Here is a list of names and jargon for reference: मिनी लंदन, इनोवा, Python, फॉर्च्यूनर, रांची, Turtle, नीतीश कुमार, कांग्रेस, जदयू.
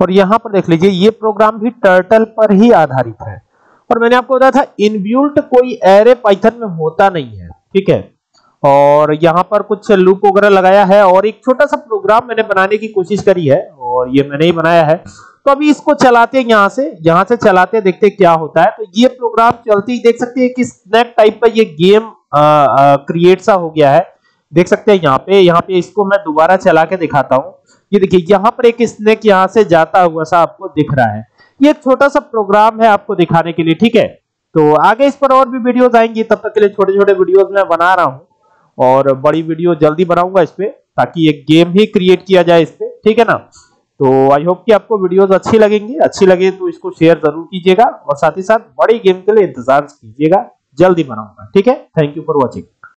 और यहां पर देख लीजिए ये प्रोग्राम भी टर्टल पर ही आधारित है। और मैंने आपको बताया था इनबिल्ट कोई एरे पाइथन में होता नहीं है, ठीक है। और यहाँ पर कुछ लूप वगैरह लगाया है और एक छोटा सा प्रोग्राम मैंने बनाने की कोशिश करी है और ये मैंने ही बनाया है। तो अभी इसको चलाते हैं, यहाँ से चलाते देखते क्या होता है। तो ये प्रोग्राम चलते ही देख सकते हैं कि स्नैक टाइप का ये गेम क्रिएट सा हो गया है, देख सकते हैं। यहाँ पे इसको मैं दोबारा चला के दिखाता हूँ। ये देखिए यहाँ पर एक स्नैक यहाँ से जाता हुआ सा आपको दिख रहा है। ये छोटा सा प्रोग्राम है आपको दिखाने के लिए, ठीक है। तो आगे इस पर और भी वीडियोस आएंगे, तब तक के लिए छोटे छोटे वीडियोस मैं बना रहा हूँ और बड़ी वीडियो जल्दी बनाऊंगा इस पे, ताकि एक गेम ही क्रिएट किया जाए इस पे, ठीक है ना। तो आई होप कि आपको वीडियोस अच्छी लगेंगे, अच्छी लगे तो इसको शेयर जरूर कीजिएगा और साथ ही साथ बड़ी गेम के लिए इंतजार कीजिएगा, जल्दी बनाऊंगा, ठीक है। Thank you for watching.